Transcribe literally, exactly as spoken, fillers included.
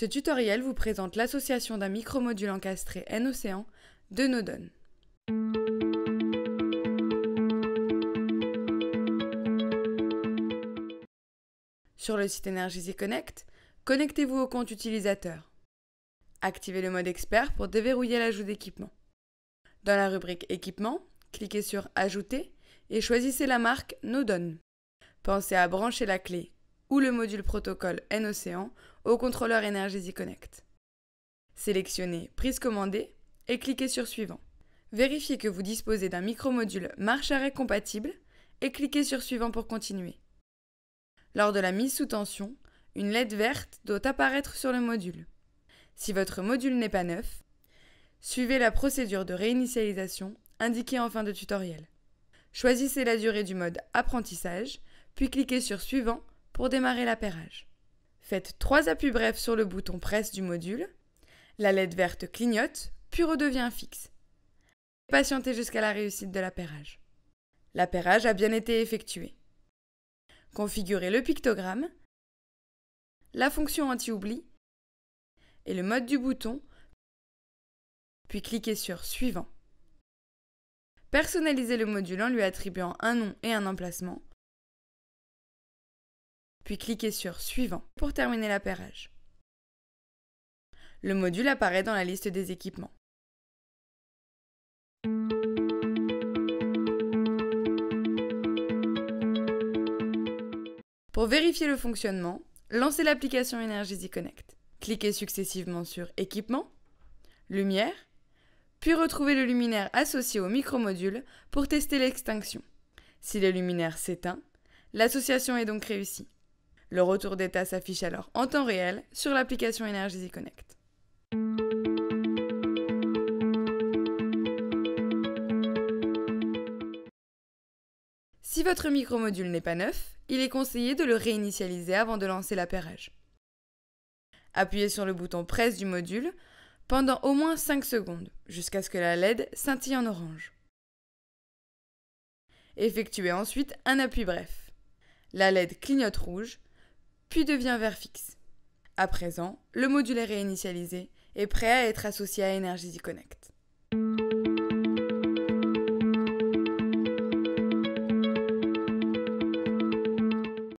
Ce tutoriel vous présente l'association d'un micromodule encastré EnOcean de NodOn. Sur le site energeasy connect, connectez-vous au compte utilisateur. Activez le mode expert pour déverrouiller l'ajout d'équipement. Dans la rubrique équipement, cliquez sur Ajouter et choisissez la marque NodOn. Pensez à brancher la clé ou le module protocole EnOcean au contrôleur energeasy connect. Sélectionnez Prise commandée et cliquez sur Suivant. Vérifiez que vous disposez d'un micromodule marche-arrêt compatible et cliquez sur Suivant pour continuer. Lors de la mise sous tension, une L E D verte doit apparaître sur le module. Si votre module n'est pas neuf, suivez la procédure de réinitialisation indiquée en fin de tutoriel. Choisissez la durée du mode Apprentissage, puis cliquez sur Suivant pour démarrer l'appairage. Faites trois appuis brefs sur le bouton Presse du module. La L E D verte clignote, puis redevient fixe. Patientez jusqu'à la réussite de l'appairage. L'appairage a bien été effectué. Configurez le pictogramme, la fonction anti-oubli et le mode du bouton, puis cliquez sur Suivant. Personnalisez le module en lui attribuant un nom et un emplacement, puis cliquez sur Suivant pour terminer l'appairage. Le module apparaît dans la liste des équipements. Pour vérifier le fonctionnement, lancez l'application energeasy connect. Cliquez successivement sur Équipement, Lumière, puis retrouvez le luminaire associé au micromodule pour tester l'extinction. Si le luminaire s'éteint, l'association est donc réussie. Le retour d'état s'affiche alors en temps réel sur l'application energeasy connect. Si votre micromodule n'est pas neuf, il est conseillé de le réinitialiser avant de lancer l'appairage. Appuyez sur le bouton Presse du module pendant au moins cinq secondes, jusqu'à ce que la L E D scintille en orange. Effectuez ensuite un appui bref. La L E D clignote rouge, puis devient vert fixe. À présent, le module est réinitialisé et prêt à être associé à energeasy connect.